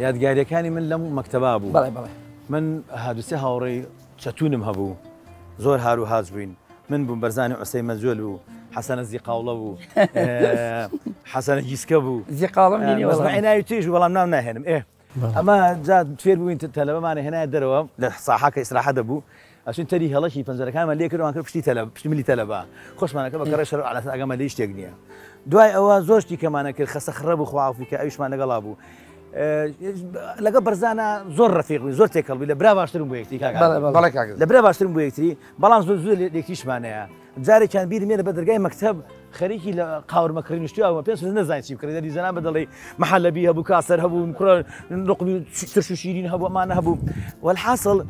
یادگاری کانی من لام مکتبا بود. بله بله. من حادثه هاوری چتونم هبو زور هارو هاجبین من بون برزانی عسیم مزولو حسن زیقاله بو حسن جیسکابو زیقاله منی ولی معنای تویش ولی من نهنم اه. اما جاد تفیر بو انت تلاب معنی هنای درو صاحب که اسرائیل دبو عشان تري هلا شيء فنزل كمان ليه كده ما كنت بشتي تلاب بشتي ملي تلابه خوش معنا كده بكرر شر على ساعة ما ليش تجنيه دواي أو زوجتي كمان كده خس خرب وخواعه فيك أيش معنا قلابو لقى برزانا زور رفيقي زور تكلبي لبرا باشتري بويكتي كذا بلا كذا لبرا باشتري بويكتي بلان زوز ليكتيش معنا جاري كان بيد مين بدر جاي مكتب خريجي لقاور مكرين يشتوي أو ما بينسوا نزاين شيء كده دي زمان بدل لي محل بيه أبو كاسر هبو مكرر نقبي ترشوشيرين هبو معنا هبو والحاصل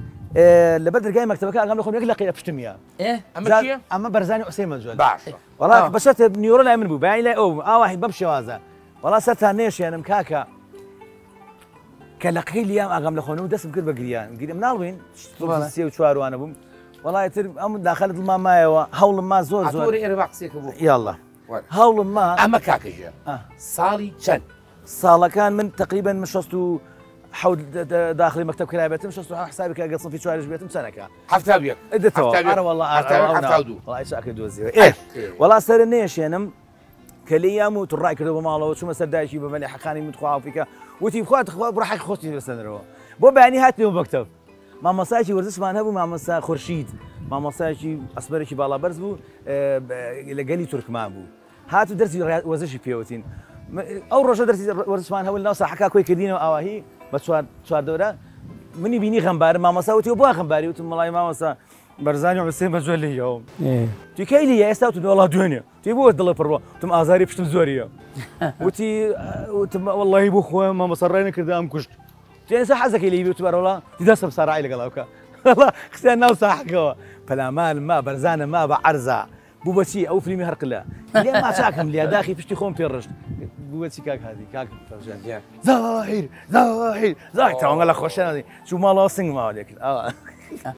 لبدر جاي مكتبك أنا قام لكم يقلق يبشتميا إيه أما كيا أما برزاني أسيم مزول بعرف والله بشت نيورو لا من بو بعين لا أو واحد بمشي هذا والله ستها نيش يعني مكاكا كلقي لي أنا قام لكم ودس بكل بقريان قريب من ألوين سيو شوارو أنا بوم والله يتر أم داخلت الماء ماء هول ما زور زور أطوري إربع سيك بو يلا هول ما أما كاكا جا صالي شن صاله كان من تقريبا مشستو حول داخل مكتب كلابتهم شو صار حسابك أقصن في شوية جبتهم سنك حفتها بيك حفتها أنا والله حفتها والله إيش أكيد وزير إيه والله صار النيش ينام كليام وتراك كده ما الله شو مسر دايشي بمن حقاني متخوف فيك وتي بخوات براحك خوتي بسنا روا بو بعني هاتني مكتب ما مساجي ورزش ما نهبو ما مسا خورشيد ما مساجي أصبرك بالله برزبو لقالي ترك ما بو هاتوا درس ورزش فيوتين أول رجع درس ورزش ما نهبو الناس حكا كوي كدينه أواهي بس شوار دوره مني بيني خنبار ما مساوتي وبوا خنباري وتم الله ما مسا برزاني وعسيم مجول اليوم تي كيلي يا استاوت والله دنيا تي بو ضل بروا تم ازاري بشتم زوريه وتي والله بو خويا ما مصرينا كذا ام كشت تي صح حزك لي يوتيوبر والله تي داس بصراحه على قلبك والله اختنا وصاحك فلا مال ما برزانه ما بعرزه بوبسي او فيلم هرق لا ليه ما ساكم لي داخل بشتي خوم في الرشد بوبسي كاك هذه كاك فرجان زاهر زاهر زاهر تاع والله خوشنا شو ما لاصين ما عليك